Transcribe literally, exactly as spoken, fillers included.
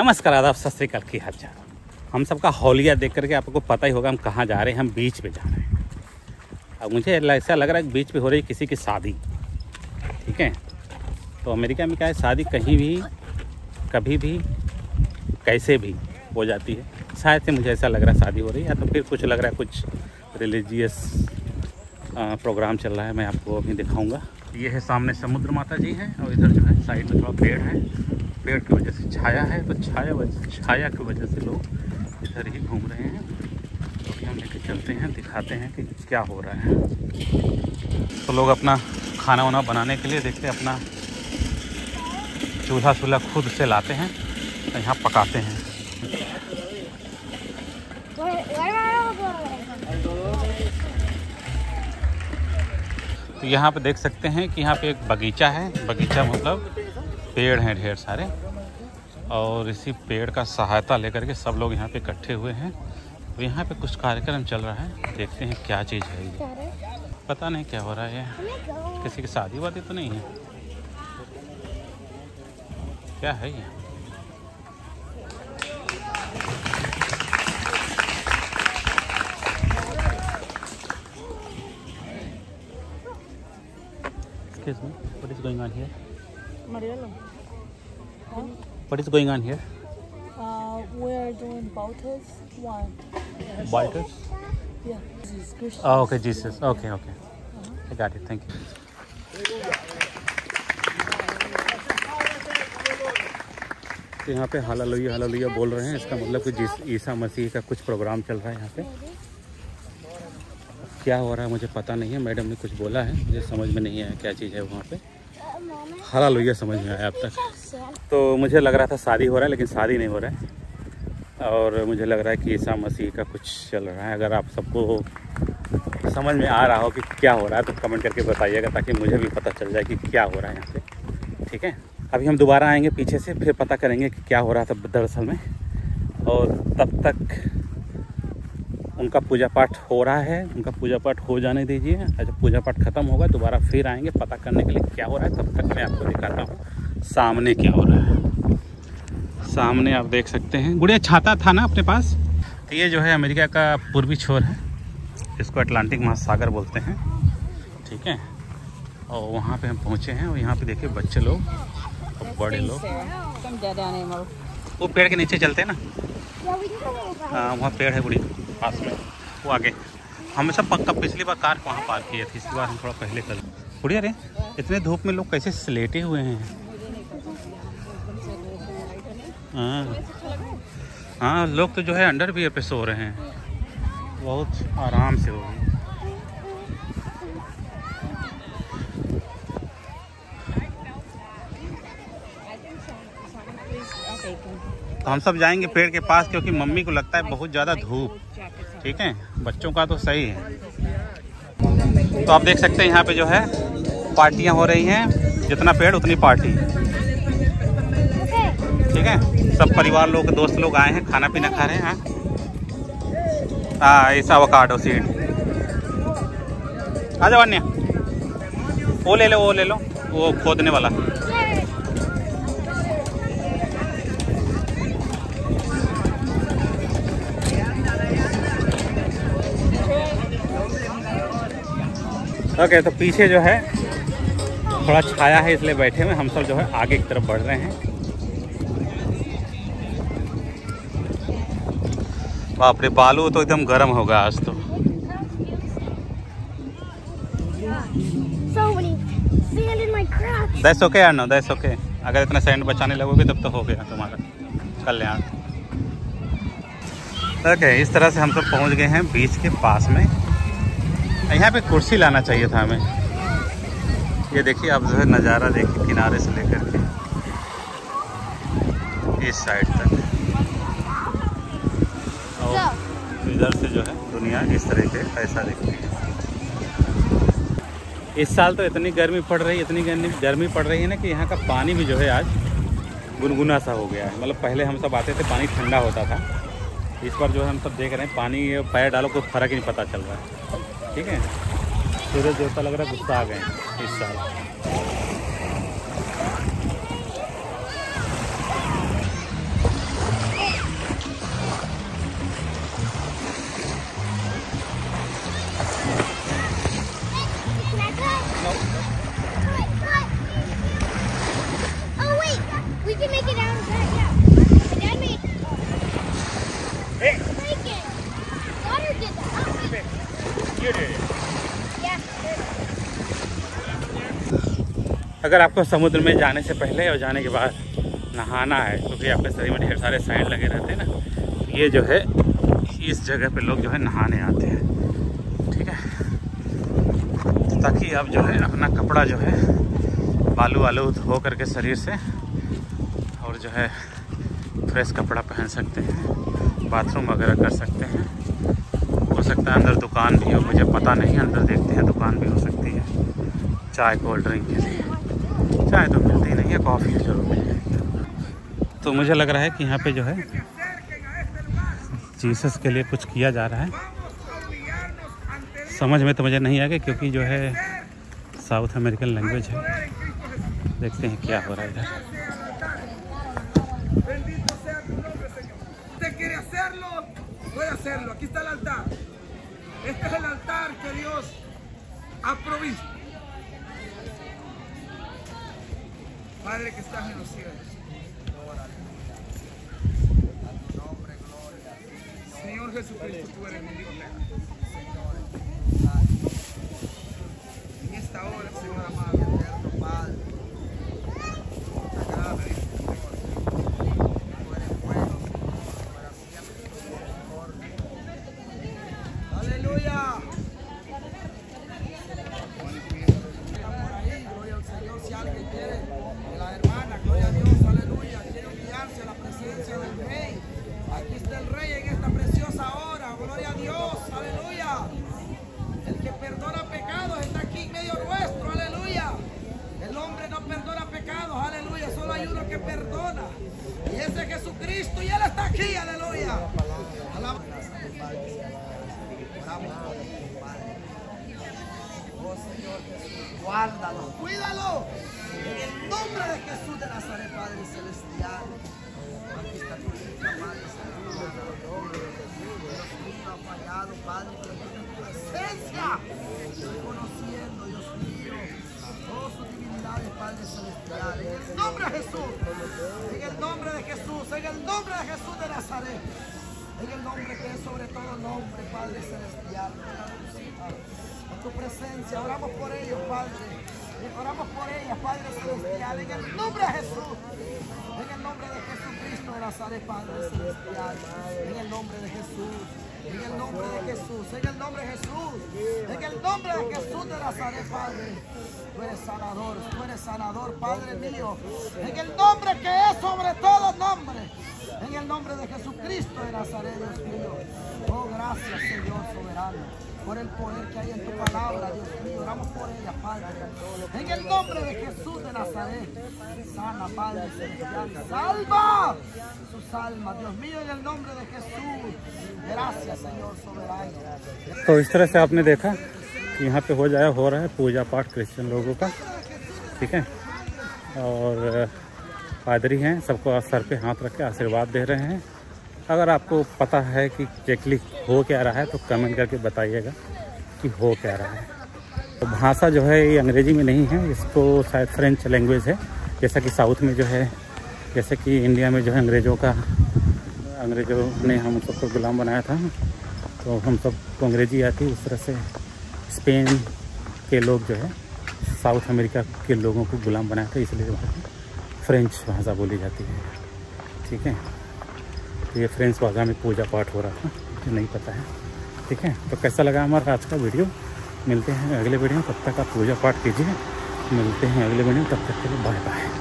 नमस्कार, आदाब, सत श्री अकाल, की हाल चाल। हम सबका हौलिया देख करके आपको पता ही होगा हम कहाँ जा रहे हैं। हम बीच पे जा रहे हैं। अब मुझे ऐसा लग रहा है बीच पे हो रही किसी की शादी, ठीक है। तो अमेरिका में क्या है, शादी कहीं भी, कभी भी, कैसे भी हो जाती है। शायद से मुझे ऐसा लग रहा है शादी हो रही है, या तो फिर कुछ लग रहा है कुछ रिलीजियस प्रोग्राम चल रहा है। मैं आपको अभी दिखाऊँगा। ये है सामने समुद्र माता जी हैं, और इधर जो है साइड में थोड़ा पेड़ है। पेड़ की वजह से छाया है, तो छाया वजह छाया की वजह से लोग इधर ही घूम रहे हैं। तो अभी हम लेके चलते हैं, दिखाते हैं कि क्या हो रहा है। तो लोग अपना खाना वाना बनाने के लिए देखते हैं, अपना चूल्हा चूल्हा खुद से लाते हैं, तो यहाँ पकाते हैं। तो यहाँ पे देख सकते हैं कि यहाँ पे एक बगीचा है। बगीचा मतलब पेड़ हैं ढेर सारे, और इसी पेड़ का सहायता लेकर के सब लोग यहाँ पे इकट्ठे हुए हैं। तो यहाँ पे कुछ कार्यक्रम चल रहा है, देखते हैं क्या चीज़ है ये। पता नहीं क्या हो रहा है, किसी की शादी वादी तो नहीं है, क्या है ये। What is going on here? Mariello. Huh? What is going on here? Uh, we are doing Baltas one. Baltas? Yeah. This is Christian. Oh, okay, Jesus. Okay, okay. Uh-huh. I got it. Thank you. तो यहाँ पे hallelujah hallelujah बोल रहे हैं। इसका मतलब कि ईसा मसीह का कुछ प्रोग्राम चल रहा है यहाँ पे। क्या हो रहा है मुझे पता नहीं है। मैडम ने कुछ बोला है, मुझे समझ में नहीं आया क्या चीज़ है वहाँ पे। हालेलुया समझ में आया अब तक। तो मुझे लग रहा था शादी हो रहा है, लेकिन शादी नहीं हो रहा है। और मुझे लग रहा है कि ईसा मसीह का कुछ चल रहा है। अगर आप सबको समझ में आ रहा हो कि क्या हो रहा है तो कमेंट करके बताइएगा, ताकि मुझे भी पता चल जाए कि क्या हो रहा है यहाँ पे, ठीक है। अभी हम दोबारा आएँगे पीछे से, फिर पता करेंगे कि क्या हो रहा था दरअसल में। और तब तक उनका पूजा पाठ हो रहा है, उनका पूजा पाठ हो जाने दीजिए। जब पूजा पाठ खत्म होगा दोबारा फिर आएंगे पता करने के लिए क्या हो रहा है। तब तक मैं आपको दिखाता हूँ सामने क्या हो रहा है। सामने आप देख सकते हैं, गुड़िया छाता था ना अपने पास। तो ये जो है अमेरिका का पूर्वी छोर है, इसको अटलांटिक महासागर बोलते हैं, ठीक है। और वहाँ पर हम पहुँचे हैं, और यहाँ पर देखिए बच्चे लोग और बड़े लोग वो पेड़ के नीचे चलते हैं ना। हाँ, वहाँ पेड़ है गुड़िया पास में, वो आगे। हम सब पक्का पिछली बार कार वहाँ पार्क किए थे, इसकी बार हम थोड़ा पहले कर। बुढ़िया रे, इतने धूप में लोग कैसे स्लेटे हुए हैं। हाँ हाँ, लोग तो जो है अंडरवियर पे सो रहे हैं, बहुत आराम से हो गए। तो हम सब जाएंगे पेड़ के पास, क्योंकि मम्मी को लगता है बहुत ज़्यादा धूप, ठीक है। बच्चों का तो सही है। तो आप देख सकते हैं यहाँ पे जो है पार्टियाँ हो रही हैं, जितना पेड़ उतनी पार्टी, ठीक है। सब परिवार लोग, दोस्त लोग आए हैं, खाना पीना खा रहे हैं। हाँ, ऐसा एवोकाडो सीड। आ जाओ अन्या, वो ले लो, वो ले लो, वो खोदने वाला। ओके okay, तो पीछे जो है थोड़ा छाया है, इसलिए बैठे हुए हम सब जो है आगे की तरफ बढ़ रहे हैं। बाप रे, बालू तो एकदम गर्म होगा आज तो। दैट्स ओके यार, नो दैट्स ओके। अगर इतना सैंड बचाने लगोगे तब तो हो गया तुम्हारा कल्याण। ओके okay, इस तरह से हम सब पहुंच गए हैं बीच के पास में। यहाँ पे कुर्सी लाना चाहिए था हमें। ये देखिए आप जो है नज़ारा देखिए, किनारे से लेकर के इस साइड तक, और इधर से जो है दुनिया इस तरह के ऐसा देखती है। इस साल तो इतनी गर्मी पड़ रही है, इतनी गर्मी गर्मी पड़ रही है ना, कि यहाँ का पानी भी जो है आज गुनगुना सा हो गया है। मतलब पहले हम सब आते थे पानी ठंडा होता था, इस बार जो है हम सब देख रहे हैं पानी पैर डालो कोई फ़र्क ही नहीं पता चल रहा है, ठीक है। सूरज देवता लग रहा है गुस्सा आ गए इस साल। अगर आपको समुद्र में जाने से पहले और जाने के बाद नहाना है क्योंकि आपके शरीर में ढेर सारे सैंड लगे रहते हैं ना, ये जो है इस जगह पे लोग जो है नहाने आते हैं, ठीक है, तो ताकि आप जो है अपना कपड़ा जो है बालू वालू हो करके शरीर से और जो है फ्रेश कपड़ा पहन सकते हैं, बाथरूम वगैरह कर सकते हैं। हो सकता है अंदर दुकान भी हो, मुझे पता नहीं, अंदर देखते हैं दुकान भी हो सकती है चाय कोल्ड ड्रिंक के लिए। चाय तो मिलती नहीं है, कॉफ़ी जरूर मिल जाएगी। तो मुझे लग रहा है कि यहाँ पे जो है जीसस के लिए कुछ किया जा रहा है। समझ में तो मुझे नहीं आ गया क्योंकि जो है साउथ अमेरिकन लैंग्वेज है। देखते हैं क्या हो रहा है इधर। Voy a hacerlo, aquí está el altar. Este es el altar que Dios ha provisto. Padre que estás en los cielos. Señor Jesucristo, tú eres mi Dios. En esta hora, Señor amado, eterno Padre. Guárdalo, cuídalo, en el nombre de Jesús de Nazaret, Padre Celestial. Aquí está tu hija, Madre Celestial, en el nombre de Jesús. Dios mío, ha fallado, Padre, que tiene tu presencia. Estoy conociendo, Dios mío, todas sus divinidades, Padre Celestial. En el nombre de Jesús, en el nombre de Jesús, en el nombre de Jesús de Nazaret. En el nombre que es sobre todo nombre, Padre Celestial. Tu presencia, oramos por ellos, Padre, oramos por ellas, Padre Celestial, en el nombre de Jesús, en el nombre de Jesucristo de Nazaret, Padre Celestial, en el nombre de Jesús, en el nombre de Jesús, en el nombre de Jesús, en el nombre de Jesús de Nazaret, Padre, tú eres sanador, tú eres sanador, Padre mío, en el nombre que es sobre todo nombre, en el nombre de Jesucristo de Nazaret, Dios mío, oh gracias, Señor soberano, por el poder que hay en tu palabra, Dios mío, oramos por ella, Padre, en el nombre de Jesús de Nazaret, sana, Padre Celestial, salva sus almas, Dios mío, en el nombre de Jesús, gracias, Señor soberano। तो इस तरह से आपने देखा कि यहाँ पे हो जाया हो रहा है पूजा पाठ क्रिश्चियन लोगों का, ठीक है, और पादरी हैं, सबको सर पे हाथ रख के आशीर्वाद दे रहे हैं। अगर आपको पता है कि एक्चुअली हो क्या रहा है तो कमेंट करके बताइएगा कि हो क्या रहा है। तो भाषा जो है ये अंग्रेज़ी में नहीं है, इसको शायद फ्रेंच लैंग्वेज है, जैसा कि साउथ में जो है, जैसे कि इंडिया में जो है अंग्रेज़ों का अंग्रेज़ों ने हम सबको गुलाम बनाया था, तो हम सबको अंग्रेज़ी आती, उस तरह से स्पेन के लोग जो है साउथ अमेरिका के लोगों को गुलाम बनाया था, इसलिए वहाँ पर फ्रेंच भाषा बोली जाती है, ठीक है। तो ये फ्रेंड्स बाजार में पूजा पाठ हो रहा था, मुझे नहीं पता है, ठीक है। तो कैसा लगा हमारा आज का वीडियो, मिलते हैं अगले वीडियो में, तब तक आप पूजा पाठ कीजिए, मिलते हैं अगले वीडियो में, तब तक के लिए बाय बाय।